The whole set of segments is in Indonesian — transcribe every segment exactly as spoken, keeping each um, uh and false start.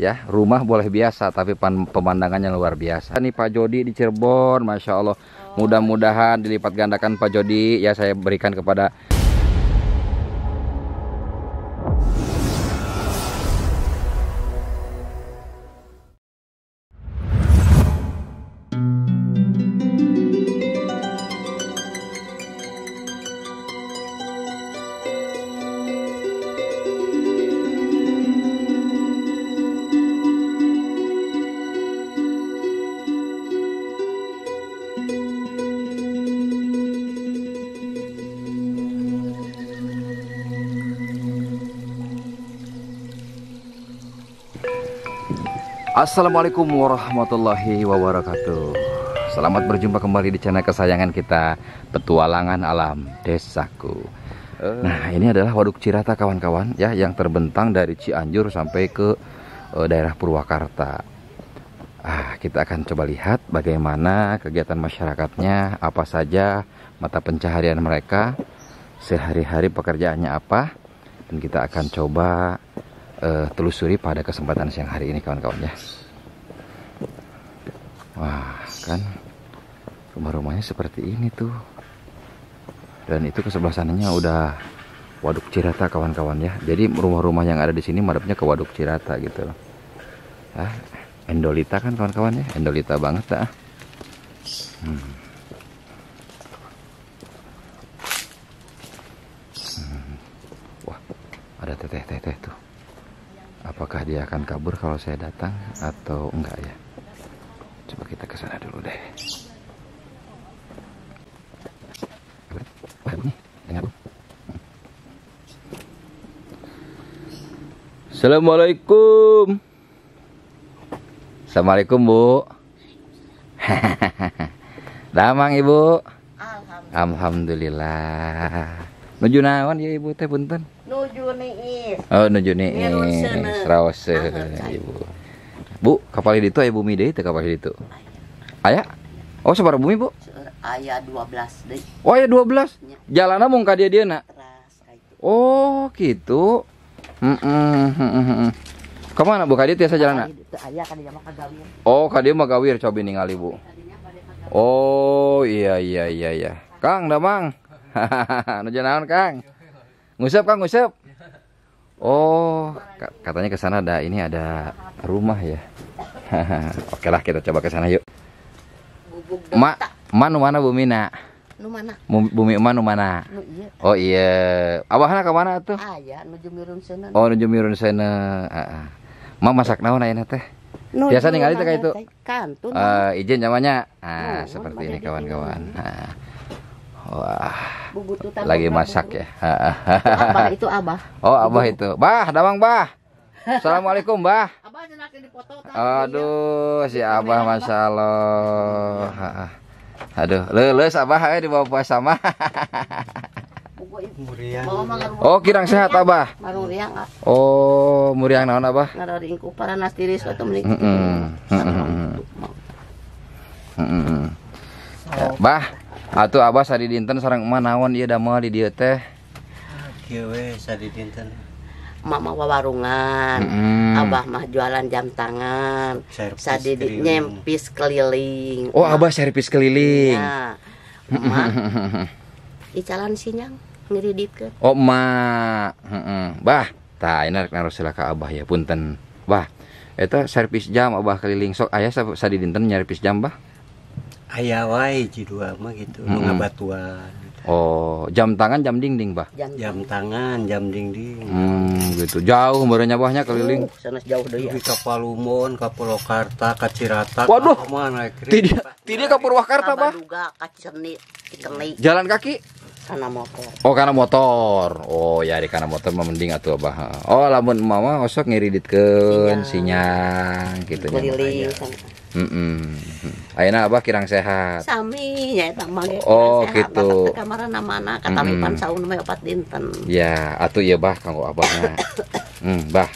ya. Rumah boleh biasa tapi pemandangannya luar biasa. Ini Pak Jody di Cirebon, Masya Allah. Mudah-mudahan dilipat gandakan Pak Jody, ya saya berikan kepada Assalamualaikum warahmatullahi wabarakatuh. Selamat berjumpa kembali di channel kesayangan kita, Petualangan Alam Desaku. Nah, ini adalah waduk Cirata kawan-kawan ya, yang terbentang dari Cianjur sampai ke uh, daerah Purwakarta. Ah, kita akan coba lihat bagaimana kegiatan masyarakatnya, apa saja mata pencaharian mereka, sehari-hari pekerjaannya apa, dan kita akan coba Uh, telusuri pada kesempatan siang hari ini kawan-kawan ya. Wah, kan rumah-rumahnya seperti ini tuh. Dan itu ke sebelah sananya udah waduk Cirata kawan-kawan ya. Jadi rumah-rumah yang ada di sini madepnya ke waduk Cirata gitu. Ah, endolita kan kawan-kawan ya, endolita banget dah. Hmm. Hmm. Wah, ada teteh-teteh tuh. Apakah dia akan kabur kalau saya datang atau enggak ya? Coba kita ke sana dulu deh. Assalamualaikum. Assalamualaikum Bu. Damang Ibu. Alhamdulillah. Alhamdulillah. Nuju naon ya Ibu teh punten? Nuju niis. Oh, nuju niis. Raos Ibu. Bu, kapal ditu aya bumi deui teh kapal ditu. Aya? Oh, sabaraha bumi, Bu? Aya dua belas deui. Oh, aya dua belas. Jalanna mung ka dieu-dieuna. Oh, gitu. Heeh, heeh. Ka mana Bu ka dieu tiasa jalanna? Aya ka dieu mah ka gawir. Oh, ka dieu mah gawir coba ningali, Bu. Oh, iya iya iya iya. Kang Damang. Nuju naon Kang? Ngusap Kang, ngusap. Oh, katanya ke sana ada ini ada rumah ya. Oke lah, kita coba ke sana yuk. Ma, manu mana bumi na? Nu mana? Bumi manu mana? Oh iya. Abahna ke mana tuh? Aya nuju mirun seuneu. Oh, nuju mirun seuneu. Heeh. Ma masak naon ayeuna teh? Biasa ningali teh ka itu. Kantun. Eh, izin namanya. Ah, seperti ini kawan-kawan. Nah. Wah, Bubututan lagi masak ya. Abah itu Abah. Oh, Abah itu. Bah, Damang Bah. Assalamualaikum Bah. Abah jenak dipoto. Aduh, si Abah Masya Allah. Aduh, leuleus Abah aya di bawah puasa mah. Oh, kirang sehat Abah. Oh, muriang naon Abah? Ngaroringku paranas tiris atuh meuli. Heeh. Bah. Atuh Abah sadi dinten sareng emak naon ieu damel di dieu teh? Kieu we sadi dinten. Emak mah wawarungan, mm-hmm. Abah mah jualan jam tangan, sadi nyempis keliling. Oh, nah. Abah servis keliling. Iya. Emak di jalan sinyang ngiriditkeun. Oh, emak. Heeh. Bah, tah ieu narusila ka Abah ya, punten. Bah, eta servis jam Abah keliling sok aya sadi dinten nyervis jam Bah? Aya wae jidua mah gitu, mm-hmm. Ngabatuan gitu. Oh, jam tangan jam dinding, Bah. Jam, jam tangan jam dinding. Hmm, gitu. Jauh barenya Bahnya keliling. Uh, sanes jauh deui. Di Kapalumon, ka Purwakarta, ka Cirata. Waduh, tidak tidak ka Purwakarta, Bah. Juga ka Cirni, Cikeni. Jalan kaki? Kana motor. Oh, kana motor. Oh, ya di kana motor mah mending atuh, Bah. Oh, lamun mama osok ngiriditkeun sinyang gitu nya. Keliling. Mm-mm. Ayeuna Abah kirang sehat. Sami ya eta mah. Oh, gitu. Ka kamarna mana katalipan saun we opat dinten. Ya, atuh ieu Bah kanggo Abahna. Hmm, Bah.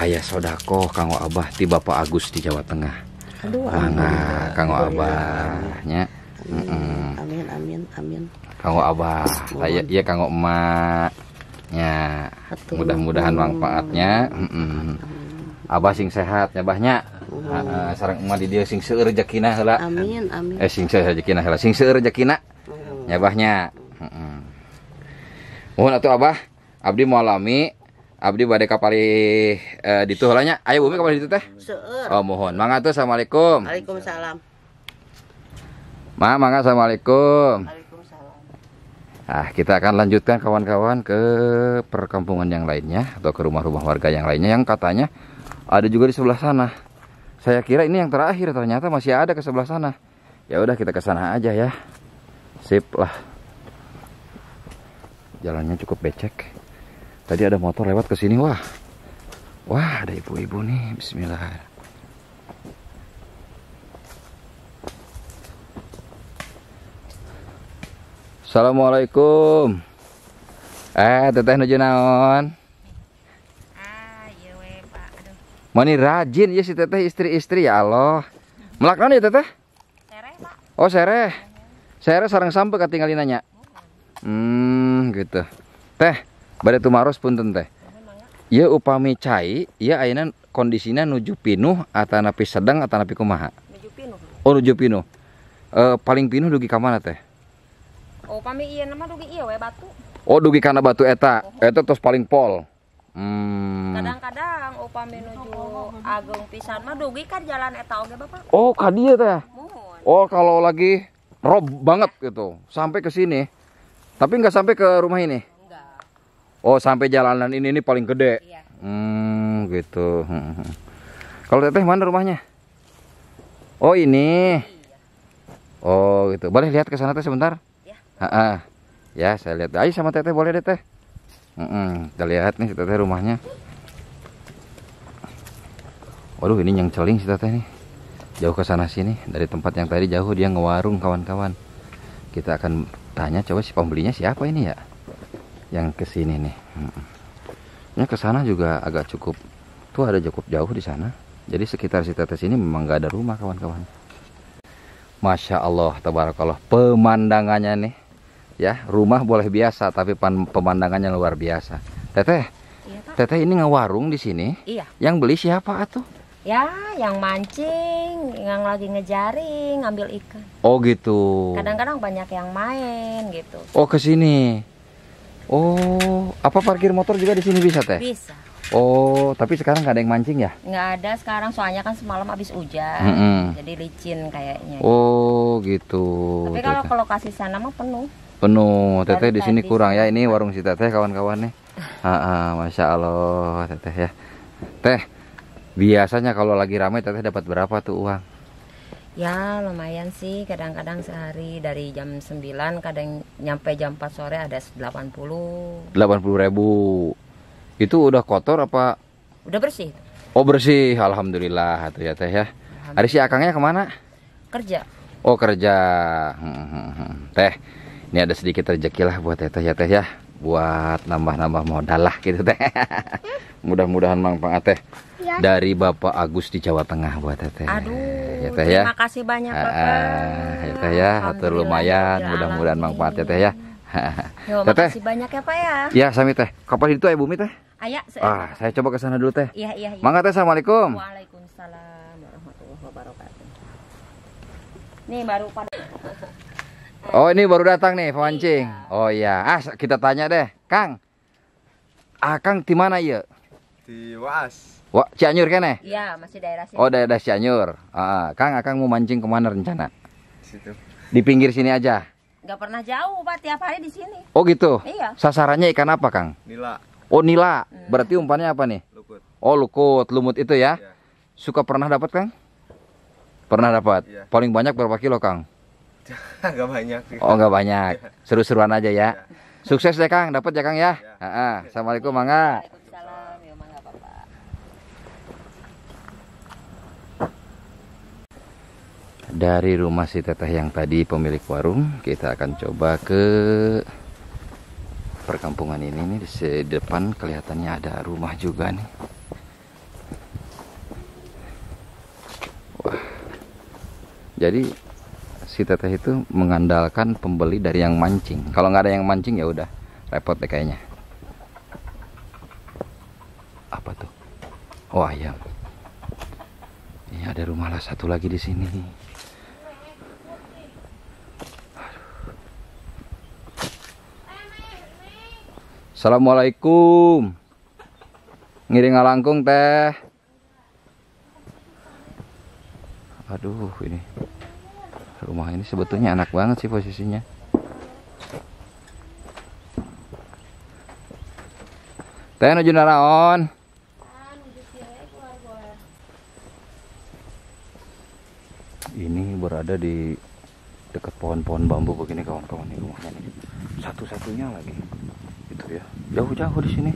Aya sodako kanggo Abah ti Bapak Agus di Jawa Tengah. Aduh, nah, kanggo Abah nya. Mm-mm. Amin amin amin. Kanggo Abah. Aya ieu kanggo emak nya. Mudah-mudahan manfaatnya. Heeh. Abah sing sehat ya banyak. Heeh, sareng emak di dieu sing seueur rezekina heula. Amin, amin. Eh sing seueur rezekina heula, sing seueur rezekina. Ya bahnya. Heeh. Mohon atuh Abah, abdi moalami, abdi bade ka Pari eh, ditu heula nya. Aya bumi ka Pari ditu teh? Seueur. Oh, mohon. Mangga atuh, assalamualaikum. Waalaikumsalam. Ma, mangga assalamualaikum. Nah, kita akan lanjutkan kawan-kawan ke perkampungan yang lainnya atau ke rumah-rumah warga yang lainnya yang katanya ada juga di sebelah sana. Saya kira ini yang terakhir, ternyata masih ada ke sebelah sana. Ya udah kita ke sana aja ya. Sip lah. Jalannya cukup becek. Tadi ada motor lewat ke sini, wah. Wah, ada ibu-ibu nih. Bismillah. Assalamualaikum. Eh, teteh nuju naon? Ah, ieu we, Pak. Aduh. Mani rajin ya si teteh istri-istri ya Allah. Melak naon ya teteh? Sereh, Pak. Oh, sereh. Sereh sareng sampe katingali nanya. Hmm, gitu. Teh, bade tumaros punten teh. Ieu upami cai, ieu ayeuna kondisina nuju pinuh atawa napi sedang atawa napi kumaha? Nuju pinuh. Oh, nuju pinuh. E, paling pinuh dugi ka mana teh? Oh, pami iya nama dugi iya we batu. Oh, dugi karena batu eta. Oh. Eta terus paling pol. Hmm. Kadang-kadang oh pami nuju ageng pisan mah dugi kan jalan eta oge Bapak. Oh, ka dieu teh. Oh, kalau lagi rob banget ya. Gitu. Sampai ke sini. Tapi enggak sampai ke rumah ini. Enggak. Oh, sampai jalanan ini ini paling gede. Iya. Hmm, gitu. Kalau teteh mana rumahnya? Oh, ini. Iya. Oh, gitu. Boleh lihat ke sana teh sebentar? Ha-ha. Ya saya lihat. Ayo sama teteh boleh deh teh. Mm-mm. Kita lihat nih teteh rumahnya. Waduh ini yang celing si teteh nih. Jauh ke sana sini dari tempat yang tadi jauh dia ngewarung kawan-kawan. Kita akan tanya coba si pembelinya siapa ini ya? Yang kesini nih. Ini ke sana juga agak cukup. Tuh ada cukup jauh di sana. Jadi sekitar si teteh sini memang nggak ada rumah kawan-kawan. Masya Allah tabarakallah pemandangannya nih. Ya, rumah boleh biasa tapi pemandangannya luar biasa. Teteh. Iya, teteh ini ngewarung di sini. Iya. Yang beli siapa atuh? Ya, yang mancing, yang lagi ngejaring, ngambil ikan. Oh, gitu. Kadang-kadang banyak yang main gitu. Oh, ke sini. Oh, apa parkir motor juga di sini bisa, Teh? Bisa. Oh, tapi sekarang nggak ada yang mancing ya? Nggak ada sekarang, soalnya kan semalam habis hujan, mm-hmm. Jadi licin kayaknya. Oh, gitu. Tapi kalau ke lokasi sana mah penuh. Penuh, teteh di sini kurang ya. Ini warung si teteh kawan-kawan nih. Ah, masya Allah teteh ya. Teh, biasanya kalau lagi ramai teteh dapat berapa tuh uang? Ya lumayan sih, kadang-kadang sehari dari jam sembilan kadang nyampe jam empat sore ada delapan puluh. delapan puluh ribu. Itu udah kotor apa? Udah bersih. Oh bersih, alhamdulillah tuh ya teh ya. Hari si akangnya kemana? Kerja. Oh kerja, hmm, hmm, hmm. Teh. Ini ada sedikit rezeki lah buat teteh ya teh ya. Buat nambah-nambah modal lah gitu teh. Mudah-mudahan manfaat teh ya. Dari Bapak Agus di Jawa Tengah buat teteh. Aduh ya, teh, terima ya. Kasih banyak Bapak ya teh ya. Atur lumayan mudah-mudahan manfaat ya teh ya. Yo, teteh. Makasih banyak ya Pak ya. Iya sami teh. Kapan itu Ibu Mi teh? Aya saya. Ah, saya coba ke sana dulu teh. Iya iya iya. Mangga teh assalamualaikum. Waalaikumsalam warahmatullahi wabarakatuh. Nih baru pada oh ini baru datang nih pemancing. Iya. Oh iya. Ah kita tanya deh, Kang. Akang di mana ya? Di Waas. Wah Cianjur kan ya? Iya masih daerah sini. Oh daerah Cianjur. Ah, Kang, Akang mau mancing kemana rencana? Situ. Di pinggir sini aja. Gak pernah jauh Pak, tiap hari di sini. Oh gitu. Iya. Sasarannya ikan apa Kang? Nila. Oh nila. Hmm. Berarti umpannya apa nih? Lukut. Oh lukut, lumut itu ya? Iya. Suka pernah dapat Kang? Pernah dapat. Iya. Paling banyak berapa kilo Kang? Gak banyak. Oh nggak banyak, seru-seruan aja ya. Sukses deh Kang, dapat ya Kang ya. Ya. Assalamualaikum Mangga. Waalaikumsalam, ya Mangga Bapak. Dari rumah si teteh yang tadi pemilik warung, kita akan coba ke perkampungan ini nih. Di depan kelihatannya ada rumah juga nih. Wah, jadi si teteh itu mengandalkan pembeli dari yang mancing. Kalau nggak ada yang mancing ya udah repot deh kayaknya. Apa tuh? Oh ayam. Ini ada rumah lah satu lagi di sini. Assalamualaikum. Ngiring alangkung teh. Aduh, ini rumah ini sebetulnya enak banget sih posisinya. Teh nuju naraon. Ini berada di dekat pohon-pohon bambu begini kawan-kawan, ini rumahnya nih. Satu-satunya lagi. Itu ya. Jauh-jauh di sini.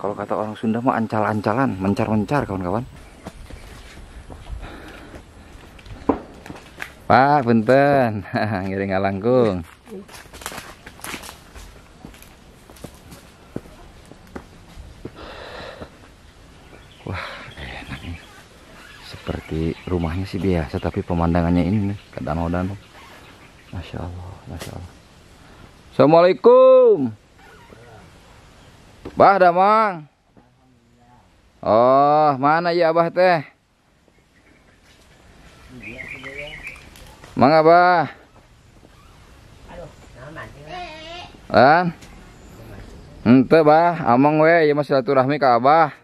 Kalau kata orang Sunda mah ancal-ancalan, mencar-mencar kawan-kawan. Pak, punten. Ngiring alangkung. Seperti rumahnya sih biasa, tapi pemandangannya ini nih, ke danau-danau. Masya Allah, Masya Allah. Assalamualaikum. Bah, Damang. Oh, mana ya Abah teh? Mang Abah. Lan? Ente Bah, amang we, ya masih silaturahmi ke Abah.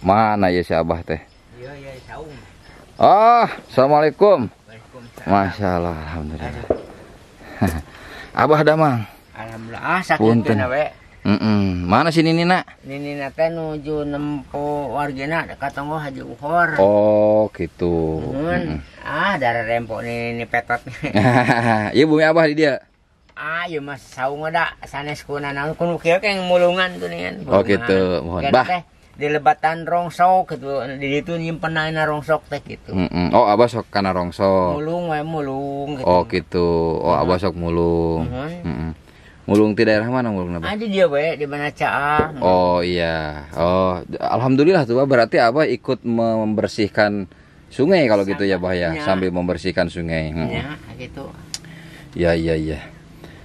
Mana ya si Abah teh? Iya, iya, saum. Oh, assalamualaikum. Waalaikumsalam. Masya Allah, alhamdulillah. Abah Damang. Alhamdulillah, sakit kena we. Mm -mm. Mana si Ninina? Ninina teh nuju nempo wargina dekat tonggo Haji Uhor. Oh, gitu. Mm -mm. Ah, darah rempo Nini petot. Iya, bumi Abah di dia. Ah, ya mas saung ada sanes kuna naon kuno kieu yang mulungan tuh nih. Oh, gitu. Mohon bah. Di lebatan rongsok gitu, di itu nyimpenain rongsok teh gitu. Mm -mm. Oh, Abah sok kana rongsok. Mulung wae mulung gitu. Oh, gitu. Oh, Abah sok mulung. Mm -hmm. Mm -hmm. Mulung di daerah mana mulung Abah? Ada dia wae di mana Caa. Oh, iya. Oh, alhamdulillah tuh Abah, berarti Abah ikut membersihkan sungai kalau gitu ya, Bah ya, sambil membersihkan sungai. Mm -hmm. Ya, gitu. Ya, iya, iya.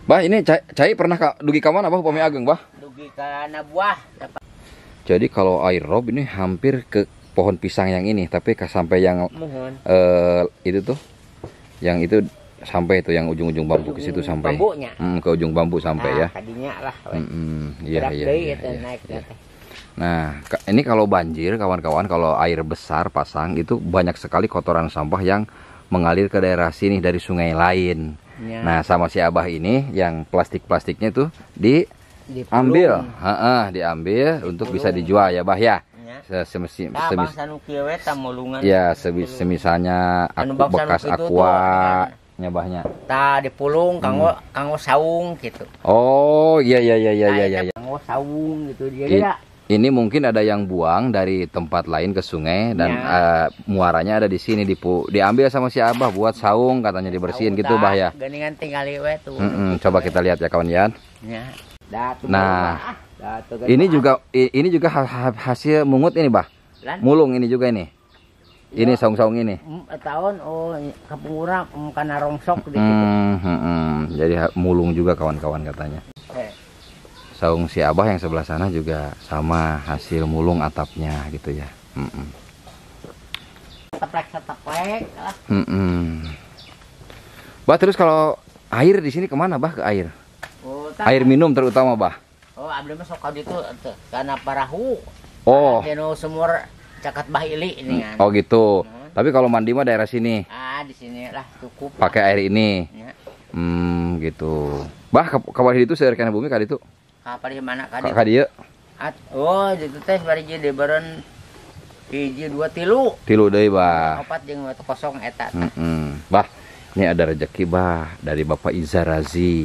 Bah, ini Cai, Cai pernah ka, dugi ka mana Bah upami ageng, Bah? Dugi ka Nabuah. Jadi kalau air rob ini hampir ke pohon pisang yang ini, tapi sampai yang uh, itu tuh, yang itu sampai itu yang ujung-ujung bambu ke situ sampai, hmm, ke ujung bambu sampai nah, ya. Tadinya lah. Mm-hmm. ya, ya, ya, ya, naik ya. Nah, ini kalau banjir kawan-kawan, kalau air besar pasang itu banyak sekali kotoran sampah yang mengalir ke daerah sini dari sungai lain. Ya. Nah, sama si Abah ini yang plastik-plastiknya tuh di Dipulung. Ambil, heeh, diambil Dipulung. Untuk bisa dijual ya, Bah ya. Semisi nah, semis ya, semis semisalnya aku, bekas aqua nyabahnya. Tah dipulung kanggo hmm. kanggo saung gitu. Oh, iya iya iya iya iya iya. Kanggo saung gitu dia. It, ya. Ini mungkin ada yang buang dari tempat lain ke sungai dan ya. uh, muaranya ada di sini dipu, diambil sama si Abah buat saung katanya dibersihin saung, gitu, Bah ya. Geningan tinggal we tuh. Mm -mm, coba kita lihat ya kawan ya. Ya. Nah, ini juga ini juga hasil mungut ini, Bah. Mulung ini juga ini. Ini saung-saung ini. Tahun oh kepungurang karena rongsok di situ. Jadi mulung juga kawan-kawan katanya. Saung si Abah yang sebelah sana juga sama hasil mulung atapnya gitu ya. Teplek-teplek lah. Bah, terus kalau air di sini kemana, Bah? Ke air? Air minum terutama, Bah. Oh, abdi mah sok ka ditu kana parahu. Oh. Anu sumur cakat Bah Ili ini kan. Oh, gitu. Hmm. Tapi kalau mandi mah daerah sini. Ah, di sini lah cukup. Pakai air ini. Ya. Hmm, gitu. Bah, ka bawah ditu saeur kana bumi ka ditu. Ka parih mana ka ditu? Ka dieu. Oh, ditu teh bari jadi beureun hiji dua tilu. Tilu deui, Bah. Opat jeung watu kosong eta. Heeh. Bah, ini ada rezeki, Bah, dari Bapak Izarazi.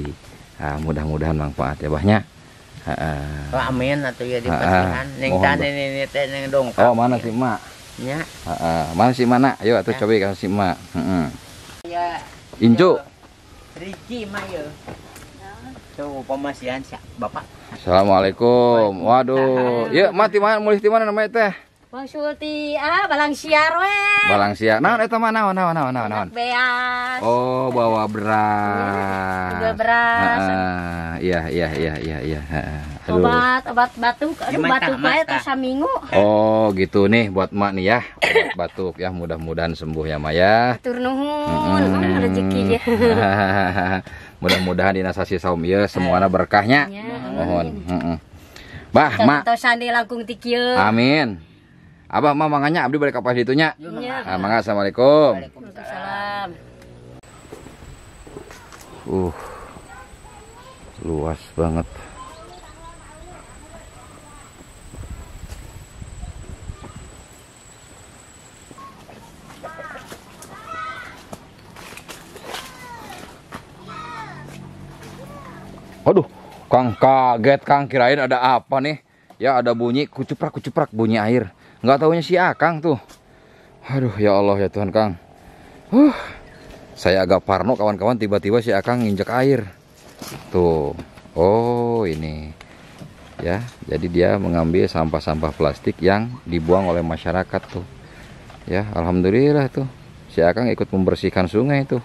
Ah, mudah-mudahan manfaat ya, Bahnya. Oh, amin atau ya dipasihkan. Neng tani ini teh neng dongkak. Oh, mana sih Mak? Ya. Heeh. Mana sih mana? Ayo atuh coba kasih si Mak. Heeh. Ya. Incu. Riki Mak ya. Tuh pemasihan Bapak. Assalamualaikum. Waduh. Yuk, Mak, di mana mulih di mana namanya teh? Bang Sulti, ah balang siar we. Balang siar. Naon eta mah naon naon naon naon. Beas. Oh, bawa beras. Bawa beras. Heeh, iya iya iya iya iya, Obat obat batuk, aduh batuk bae teh saminggu. Oh, gitu nih buat mak nih ya. Obat batuk ya, mudah-mudahan sembuh ya Maya. Tur nuhun, rezeki ya. Mudah-mudahan dina sasi saum ieu semuanya berkahnya. Mohon. Heeh. Bah, mak. Santosan di langkung ti kieu. Amin. Abah mah manganya abdi balik kapas ditunya. Ya. Ah, mangga assalamualaikum. Waalaikumsalam. Uh. Luas banget. Aduh, Kang kaget Kang, kirain ada apa nih? Ya ada bunyi kucuprak-kucuprak bunyi air. Nggak tahunya si Akang tuh. Aduh, ya Allah ya Tuhan Kang. Huh, saya agak parno kawan-kawan, tiba-tiba si Akang nginjek air. Tuh. Oh, ini. Ya, jadi dia mengambil sampah-sampah plastik yang dibuang oleh masyarakat tuh. Ya, alhamdulillah tuh. Si Akang ikut membersihkan sungai tuh.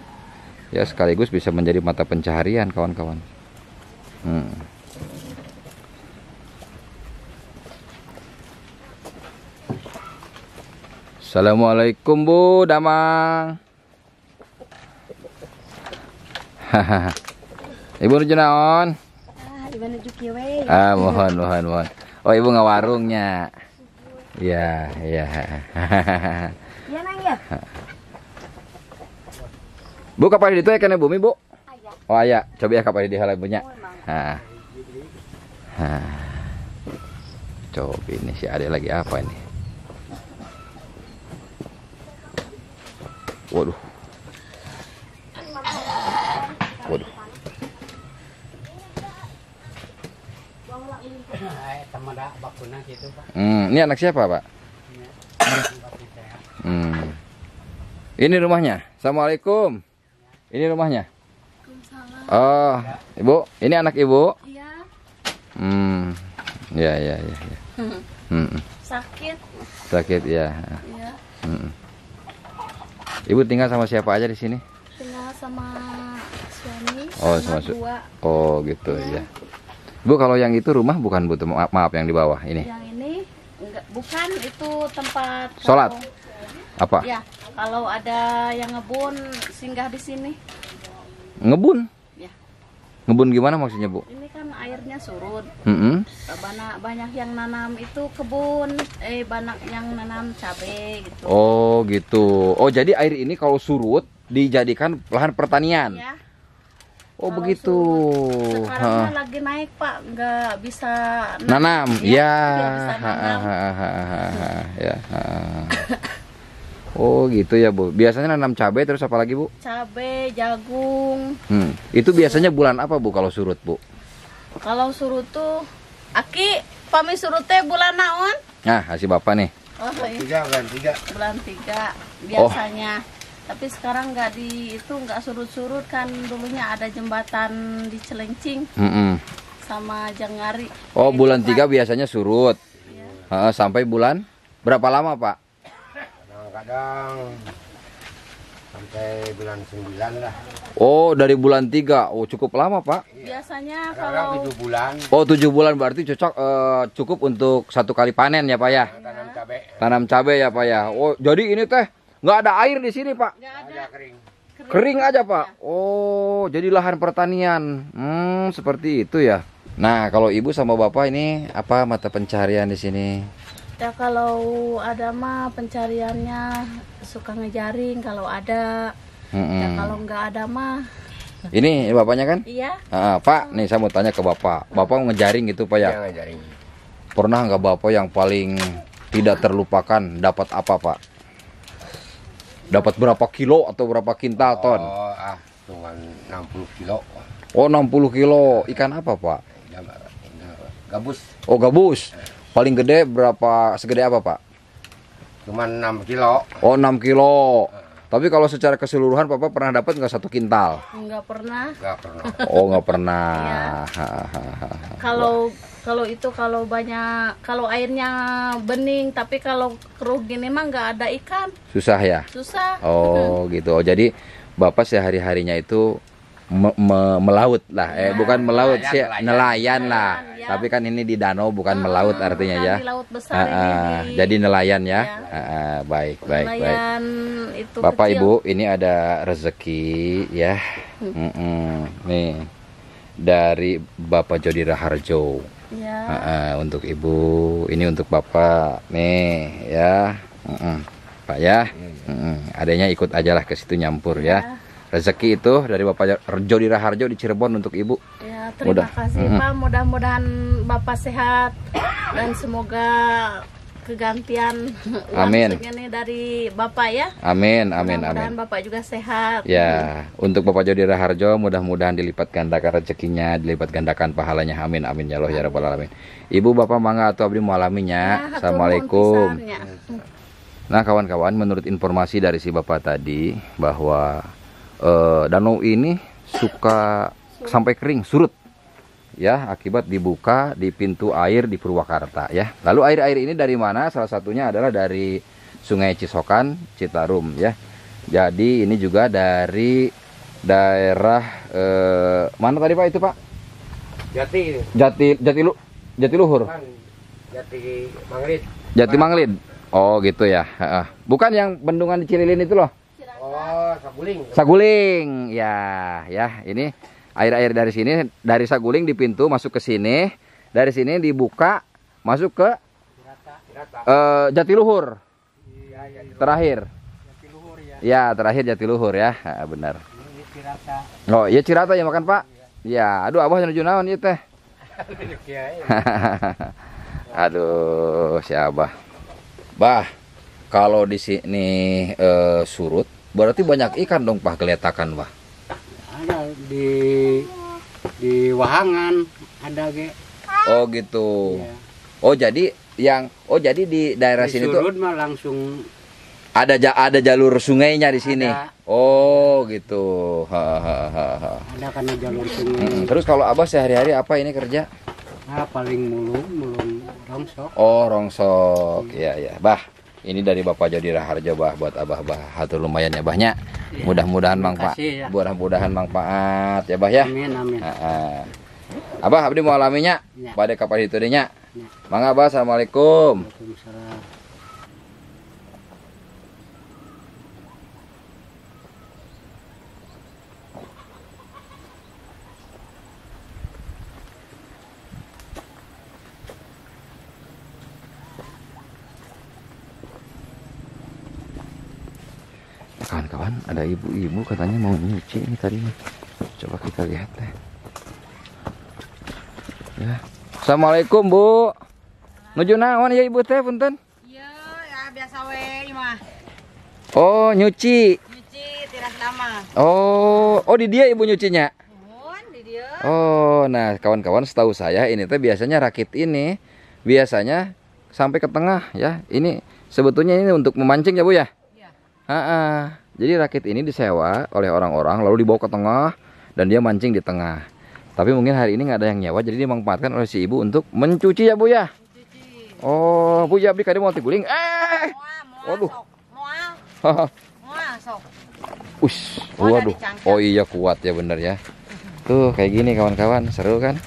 Ya, sekaligus bisa menjadi mata pencaharian kawan-kawan. Hmm. Assalamualaikum Bu Damang. Hahaha. Ibu Nujunaon. Ah, ibu nujuki we. Ah, mohon mohon mohon. Oh, ibu ngawarungnya. Iya, iya. Hahaha. Iya nang ya. Bu kapal ditu ekana bumi Bu? Aya. Oh, aya. Coba ya kapal di halai punya. Hah. Hah. Coba ini si Ade lagi apa ini? Waduh. Waduh. Hmm, ini anak siapa, Pak? Hmm. Ini rumahnya. Assalamualaikum. Ini rumahnya. Oh, Ibu, ini anak Ibu? Iya. Hmm. Ya, ya, ya, ya. Hmm. Sakit. Sakit ya. Iya. Hmm. Ibu tinggal sama siapa aja di sini? Tinggal sama suami. Oh, sama suami. Oh, gitu ya. Ya. Bu, kalau yang itu rumah bukan Bu, maaf, maaf yang di bawah ini. Yang ini enggak, bukan, itu tempat salat. Apa? Ya, kalau ada yang ngebun singgah di sini. Ngebun? Ya. Ngebun gimana maksudnya, Bu? Ini kan airnya surut. Mm-hmm. Banyak banyak yang nanam itu kebun, eh banyak yang nanam cabai gitu. Oh, gitu. Oh, jadi air ini kalau surut dijadikan lahan pertanian. Ya. Oh, kalau begitu. Surut. Sekarang lagi naik, Pak. Nggak bisa nanam. Ya. Ya. Oh, gitu ya, Bu. Biasanya nanam cabai terus apa lagi, Bu? Cabai, jagung. Hmm. Itu biasanya bulan apa, Bu, kalau surut, Bu? Kalau surut tuh aki pami surutnya bulan naon? Nah, kasih Bapak nih. Oh, iya. tiga, bulan tiga. Bulan tiga biasanya. Oh. Tapi sekarang nggak di itu nggak surut-surut kan, dulunya ada jembatan di Celencing. Mm-mm. Sama Jangari. Oh, itu bulan tiga kan biasanya surut. Iya. Sampai bulan berapa lama, Pak? Kadang-kadang sampai bulan sembilan lah. Oh, dari bulan tiga. Oh, cukup lama, Pak. Biasanya kalau tujuh bulan. Oh, tujuh bulan berarti cocok, eh, cukup untuk satu kali panen ya, Pak ya. Tanam cabai. Tanam cabai ya, Pak ya. Oh, jadi ini teh nggak ada air di sini, Pak. Nggak ada. Kering. Kering. Kering aja, Pak. Oh, jadi lahan pertanian. Hmm, seperti itu ya. Nah, kalau Ibu sama Bapak ini apa mata pencarian di sini? Ya kalau ada mah pencariannya suka ngejaring kalau ada. Mm-hmm. Ya kalau nggak ada mah. Ini bapaknya kan? Iya. Ah, Pak, nih saya mau tanya ke Bapak. Bapak ngejaring gitu, Pak ya? Iya, ngejaring. Pernah nggak Bapak yang paling tidak terlupakan dapat apa, Pak? Dapat berapa kilo atau berapa kintal ton? Oh, ah, cuman enam puluh kilo. Oh, enam puluh kilo. Ikan apa, Pak? Gabus. Oh, gabus. Paling gede berapa, segede apa, Pak? Cuma enam kilo. Oh, enam kilo. Hmm. Tapi kalau secara keseluruhan Bapak pernah dapat nggak satu kintal? Nggak pernah. Nggak pernah. Oh, nggak pernah. Ya. Kalau Kalau itu kalau banyak, kalau airnya bening, tapi kalau keruh gini mah nggak ada ikan. Susah ya? Susah. Oh gitu. Oh jadi Bapak sehari-harinya itu me me melaut lah, eh nah, bukan melaut sih, nelayan, nelayan lah. Ya. Tapi kan ini di danau bukan hmm, melaut artinya kan ya. Di laut besar ah, ini di... Jadi nelayan ya. ya. Ah, baik baik nelayan baik. Itu Bapak kecil. Ibu ini ada rezeki ya. Hmm. Mm-mm. Nih dari Bapak Jody Raharjo. Ya. Uh, uh, untuk ibu, ini untuk bapak, nih ya, uh -uh. pak ya, uh -uh. adanya ikut ajalah ke situ nyampur ya. ya. Rezeki itu dari Bapak Jody Raharjo di Cirebon untuk ibu. Ya, terima Mudah. kasih uh -huh. Pak, mudah-mudahan bapak sehat dan semoga kegantian amin ini dari bapak ya. Amin, amin, mudah amin. Bapak juga sehat. Ya, amin. Untuk Bapak Jody Raharjo mudah-mudahan dilipat gandakan rezekinya, dilipat gandakan pahalanya. Amin, amin ya Allah ya rabbal alamin. Ibu bapak mangga atuh abdi moal alaminya. Assalamualaikum. Nah, kawan-kawan, menurut informasi dari si bapak tadi bahwa Uh, danau ini suka sampai kering, surut ya, akibat dibuka di pintu air di Purwakarta ya. Lalu air-air ini dari mana? Salah satunya adalah dari Sungai Cisokan, Citarum ya. Jadi ini juga dari daerah uh, mana tadi Pak itu Pak? Jati Jati Jatilu Jatiluhur. Jati Manglid. Jati Manglid. Oh, gitu ya. Bukan yang bendungan di Cililin itu loh. Oh, Saguling. Saguling, ya, ya. Ini air-air dari sini, dari Saguling di pintu masuk ke sini, dari sini dibuka masuk ke uh, Jatiluhur. Ya, Jatiluhur. Terakhir. Jatiluhur, ya. ya, terakhir Jatiluhur ya, ha, benar. Ini Cirata. Oh, iya Cirata ya makan Pak. Ya, ya. Aduh, abah nuju naon ieu teh. Aduh, si abah. Bah, kalau di sini uh, surut. Berarti banyak ikan dong, Pak, kelihatan, Pak. Ada di di wahangan ada ge. Oh, gitu. Iya. Oh, jadi yang oh jadi di daerah di sini tuh mah langsung ada ada jalur sungainya di sini. Ada. Oh, gitu. Ha, ha, ha, ha. Ada karena jalur sungai. Hmm. Terus kalau Abah sehari-hari apa ini kerja? Nah, paling mulung, mulung rongsok. Oh, rongsok. Iya, hmm. ya, Bah. Ini dari Bapak Jody Raharjo, bah, buat abah-abah hatur lumayan ya, Bahnya. Mudah-mudahan manfaat. Ya. Mudah-mudahan manfaat ya, Bah ya. Amin, amin. A -a. Abah abdi moal alaminya. Ya. Bade ka paditu de nya. Ya. Mangga Abah, assalamualaikum. Waalaikumsalam. Kawan-kawan, ada ibu-ibu katanya mau nyuci ini tadi. Coba kita lihat deh. Ya. Assalamualaikum, Bu. Nuju naon ya Ibu teh punten? Iya, ya biasa we mah. Oh, nyuci. Nyuci tiras lama. Oh, oh di dia Ibu nyucinya? Mun, di dia. Oh, nah kawan-kawan, setahu saya ini teh biasanya rakit ini biasanya sampai ke tengah ya. Ini sebetulnya ini untuk memancing ya, Bu ya? Ha-ha. Jadi rakit ini disewa oleh orang-orang lalu dibawa ke tengah dan dia mancing di tengah. Tapi mungkin hari ini nggak ada yang nyewa, jadi dimanfaatkan oleh si ibu untuk mencuci ya Bu ya. Mencuci. Oh Bu ya, abdi kade mau tiguling. Eh, waduh. Ush, waduh. Oh iya kuat ya bener ya. Tuh kayak gini kawan-kawan, seru kan?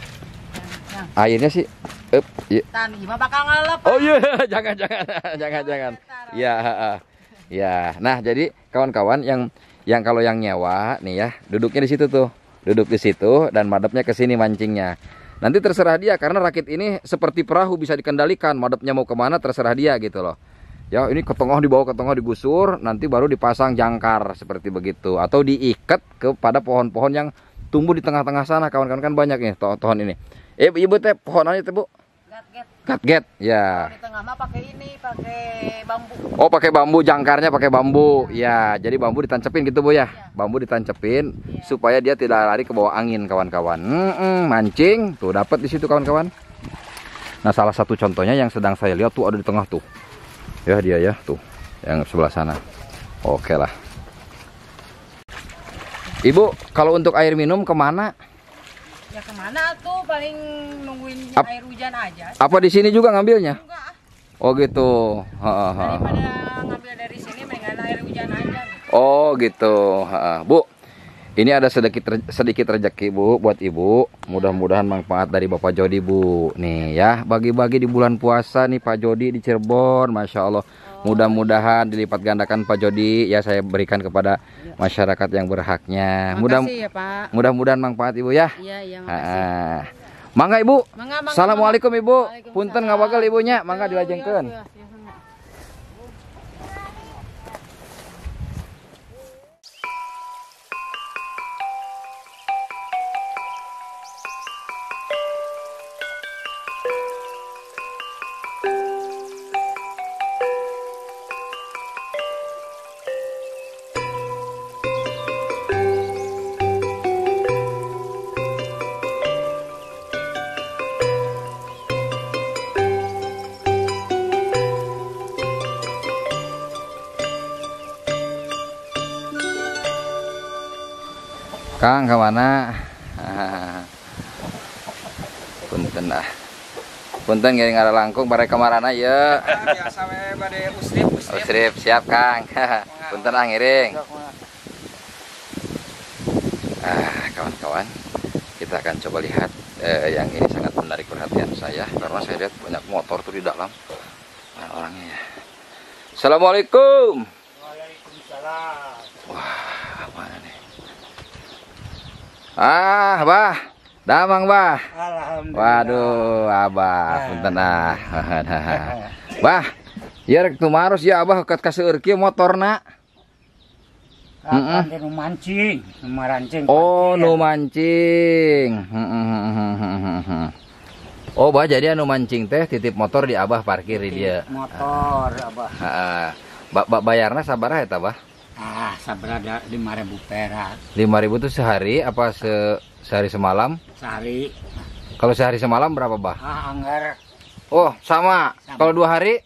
Airnya sih. Up, iya. Bakal ngelep. Oh iya, jangan jangan jangan jangan. Ya. Ya, nah jadi kawan-kawan yang yang kalau yang nyewa nih ya, duduknya di situ tuh. Duduk di situ dan madepnya ke sini mancingnya. Nanti terserah dia karena rakit ini seperti perahu bisa dikendalikan, madepnya mau kemana terserah dia gitu loh. Ya, ini ke tengah dibawa ke tengah digusur, nanti baru dipasang jangkar seperti begitu atau diikat kepada pohon-pohon yang tumbuh di tengah-tengah sana. Kawan-kawan kan banyak nih pohon ini. Eh, Ibu teh pohonannya teh, Bu. Gatget ya. Di tengah mah pakai ini, pakai bambu. Oh, pakai bambu, jangkarnya pakai bambu. Ya, ya jadi bambu ditancepin gitu, Bu ya. ya. Bambu ditancepin ya. Supaya dia tidak lari ke bawah angin, kawan-kawan. Mm -mm, mancing, tuh dapat di situ, kawan-kawan. Nah, salah satu contohnya yang sedang saya lihat tuh ada di tengah tuh. Ya, dia ya, tuh. Yang sebelah sana. Oke lah. Ibu, kalau untuk air minum kemana? Ya kemana tuh, paling nungguin Ap air hujan aja. Apa di sini juga ngambilnya? Enggak. Oh gitu. Hahaha. Daripada ngambil dari sini, mendingan air hujan aja. Oh gitu. Ha -ha. Bu, ini ada sedikit re sedikit rejeki Bu buat Ibu. Mudah-mudahan manfaat dari Bapak Jody Bu. Nih ya, bagi-bagi di bulan puasa nih Pak Jody di Cirebon, masya Allah. Mudah-mudahan dilipat gandakan Pak Jody ya, saya berikan kepada masyarakat yang berhaknya. Mudah, ya, Pak. Mudah-mudahan manfaat Ibu ya. Iya, iya, makasih. Mangga Ibu. Mangga, mangga, assalamualaikum Ibu. Punten ngawakal Ibunya, mangga dilajengkeun. Kang, kemana? Punten ah, punten gini nggak ada langkung, bareng kemarana ya. Biasa we, bareng usrip, usrip. Usrip, siap Kang. Punten ah ngiring. Ah, kawan-kawan, kita akan coba lihat eh, yang ini sangat menarik perhatian saya karena saya lihat banyak motor tuh di dalam. Nah, orangnya ya. Assalamualaikum. Waalaikumsalam. Wah, mana nih? Ah, Bah. Damang, Bah. Alhamdulillah. Waduh, Abah, punten ah. Bah, ya rek tumarus ya Abah ket kaseur kieu motorna. Heeh. Nu mancing, nu marancing. Oh, nu mancing. Oh, Bah, jadi anu mancing teh titip motor di Abah parkir di dia. Motor Abah. Heeh. Ba bayarna sabaraha eta, Bah? Ah, sabar ada lima ribu perak. Lima ribu tuh sehari apa se sehari semalam? Sehari. Kalau sehari semalam berapa, Bah? Ah, anggar. Oh, sama. sama. Kalau dua hari?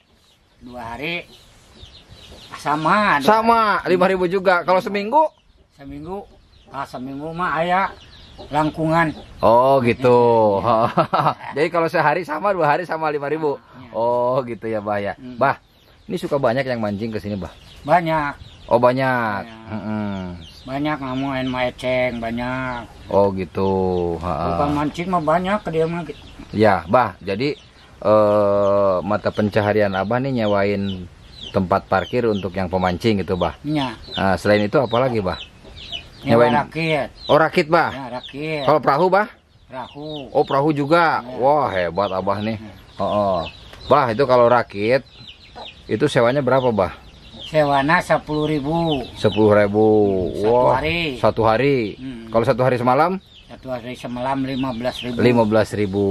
Dua hari. Sama. Sama. Lima ribu juga. Kalau seminggu? Seminggu. Ah, seminggu mah ayah langkungan. Oh, gitu. Jadi kalau sehari sama, dua hari sama lima ribu. Ah, ya. Oh, gitu ya, Bah ya. Hmm. Bah, ini suka banyak yang mancing ke sini, Bah? Banyak. Oh banyak, banyak, hmm. banyak ngamu main maeceng banyak. Oh gitu. Bukan mancing mah banyak ke dia mah. Ya, Bah. Jadi eh, mata pencaharian Abah nih nyewain tempat parkir untuk yang pemancing gitu, Bah. Iya. Nah, selain itu apa lagi, Bah? Nyewain rakit. Oh rakit, Bah. Ya, rakit. Kalau perahu, Bah? Perahu. Oh perahu juga. Ya. Wah hebat Abah nih. Ya. Oh, oh. Bah itu kalau rakit itu sewanya berapa, Bah? Sewana sepuluh ribu. Sepuluh ribu. Satu wow. hari. Satu hari. Hmm. Kalau satu hari semalam? Satu hari semalam lima belas ribu. Lima belas ribu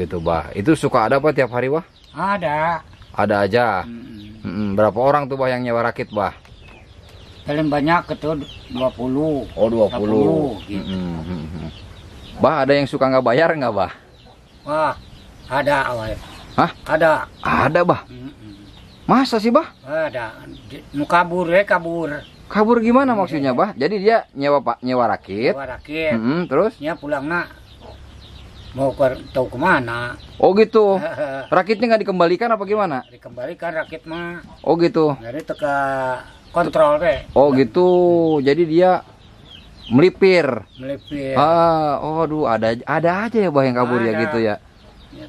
gitu, Bah. Itu suka ada apa tiap hari, Bah? Ada. Ada aja. Hmm. Hmm. Berapa orang tuh, Bah, yang nyewa rakit, Bah? Paling banyak itu dua puluh. Oh dua puluh. Gitu. Hmm. Bah, ada yang suka nggak bayar nggak, Bah? Wah, ada awalnya. Hah? Ada. Ada, Bah. Hmm. Masa sih, Bah? Ada. Mau kabur ya, kabur. Kabur gimana maksudnya, Bah? Jadi dia nyewa pak nyewa rakit. Nyewa rakit. Mm -hmm, terus? Dia pulang nak mau ke tahu kemana? Oh gitu. Rakitnya nggak dikembalikan apa gimana? Dikembalikan rakit mah. Oh gitu. Jadi teka kontrol deh. Oh gitu. Jadi dia melipir. Melipir. Ah, oh aduh, ada ada aja ya, Bah, yang kabur ada. Ya gitu ya.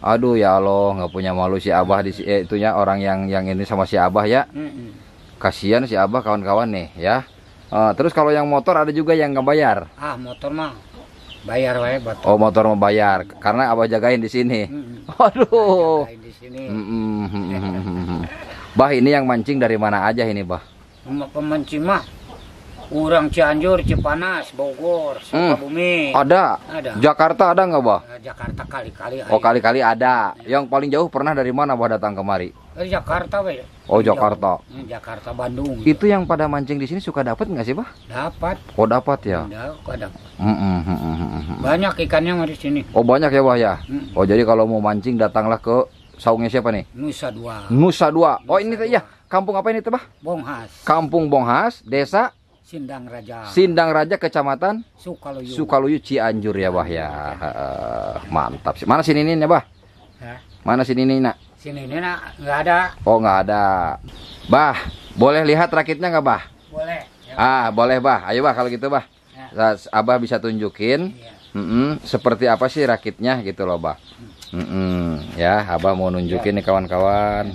Aduh ya Allah, nggak punya malu si Abah di eh, itunya orang yang yang ini sama si Abah ya. Kasihan si Abah kawan-kawan nih ya. Uh, terus kalau yang motor ada juga yang nggak bayar. Ah, motor mah bayar wae. Oh, motor mau bayar karena Abah jagain di sini. Aduh. Jagain di sini. Bah, ini yang mancing dari mana aja ini, Bah? Pemancing mah orang Cianjur, Cipanas, Bogor, Sukabumi. Hmm, ada. Ada. Jakarta ada nggak, Bah? Jakarta kali-kali. Oh, kali-kali ada. Ya. Yang paling jauh pernah dari mana, Bah, datang kemari? Dari Jakarta, Bah. Oh, Jakarta. Jakarta, Bandung. Itu yang pada mancing di sini suka dapat nggak sih, Bah? Dapat. Oh, dapat ya? Dapat. Mm -mm, mm -mm. Banyak ikannya di sini. Oh, banyak ya, Bah ya. Mm. Oh, jadi kalau mau mancing datanglah ke saungnya siapa nih? Nusa Dua. Nusa Dua. Oh, Nusa ini tuh ya. Kampung apa ini tuh, Bah? Bongas. Kampung Bongas, desa Sindang Raja. Sindang Raja, Kecamatan Sukaluyu, Sukaluyu Cianjur ya, Bah ya. Uh, mantap sih. Mana sini ini ya, Bah? Hah? Mana sini ini, Nak? Sini ini, Nak, nggak ada. Oh, nggak ada. Bah, boleh lihat rakitnya nggak, Bah? Boleh. Ya, ah, boleh, Bah. Ayo, Bah, kalau gitu, Bah. Ya. Abah bisa tunjukin. Ya. Mm-mm, seperti apa sih rakitnya gitu loh, Bah. Mm-mm. Ya, Abah mau nunjukin ya nih kawan-kawan.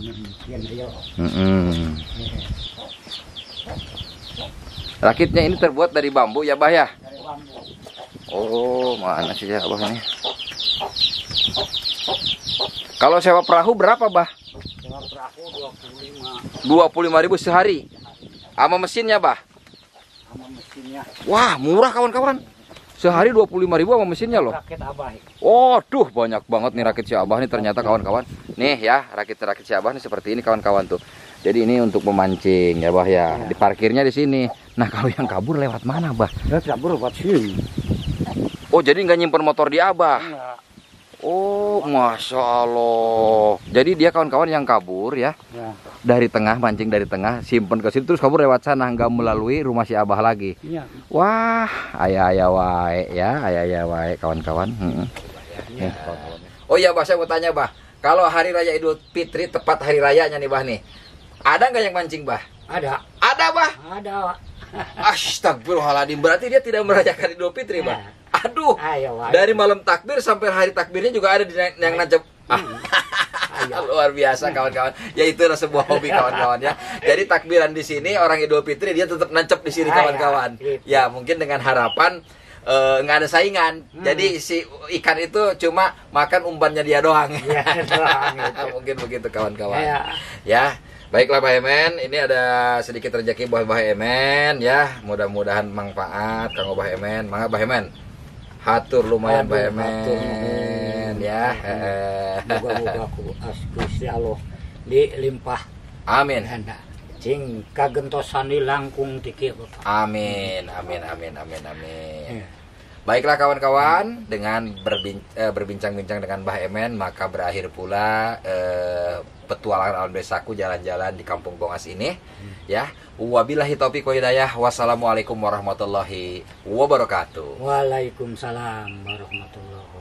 Rakitnya ini terbuat dari bambu ya, Bah ya? Dari bambu. Oh, mana sih ya, Abah ini? Kalau sewa perahu berapa, Bah? Sewa perahu dua puluh lima ribu. dua puluh lima ribu sehari. Sama mesinnya, Bah? Sama mesinnya. Wah, murah kawan-kawan. Sehari dua puluh lima ribu sama mesinnya loh. Rakit Abah. Oh, duh, banyak banget nih rakit si Abah nih ternyata kawan-kawan. Nih ya, rakit-rakit si Abah nih seperti ini kawan-kawan tuh. Jadi ini untuk memancing ya, Bah ya. Ya. Diparkirnya di sini. Nah, kalau yang kabur lewat mana, Bah? Lewat kabur lewat sini. Oh, jadi nggak nyimpen motor di Abah? Enggak. Oh, Masya Allah. Jadi dia kawan-kawan yang kabur ya, ya. Dari tengah, mancing dari tengah, simpen ke situ terus kabur lewat sana, nggak melalui rumah si Abah lagi. Ya. Wah, ayah-ayah wae ya, ayah-ayah wae kawan-kawan. Hmm. Ya. Oh iya, Bah, saya mau tanya, Bah. Kalau hari raya Idul Fitri tepat hari rayanya nih, Bah nih. Ada nggak yang mancing, Bah? Ada. Ada, Bah? Ada. Astagfirullahaladzim. Berarti dia tidak merayakan Idul Fitri, Bah? Aduh. Ayo, ayo. Dari malam takbir sampai hari takbirnya juga ada di yang najab. Luar biasa kawan-kawan. Ya itu adalah sebuah hobi kawan-kawan ya. Jadi takbiran di sini orang Idul Fitri dia tetap nancep di sini kawan-kawan. Ya mungkin dengan harapan nggak uh, ada saingan, hmm. Jadi si ikan itu cuma makan umpannya dia doang. Ya, doang gitu. Mungkin begitu kawan-kawan. Ya. Ya. Baiklah Bah Emen, ini ada sedikit rezeki buat Bah Emen ya. Mudah-mudahan manfaat kanggo Bah Emen. Mangga Bah Emen. Hatur lumayan Bah Emen ya. Moga-moga ku Gusti Allah dilimpah. Amin. Cing kagentosan dilangkung tikir. Amin, amin, amin, amin, amin. Baiklah kawan-kawan, dengan berbincang-bincang dengan Bah Emen maka berakhir pula eh, petualangan alam desaku jalan-jalan di Kampung Bongas ini ya. Wabillahi taufiq wa hidayah. Wassalamualaikum warahmatullahi wabarakatuh. Waalaikumsalam warahmatullahi wabarakatuh.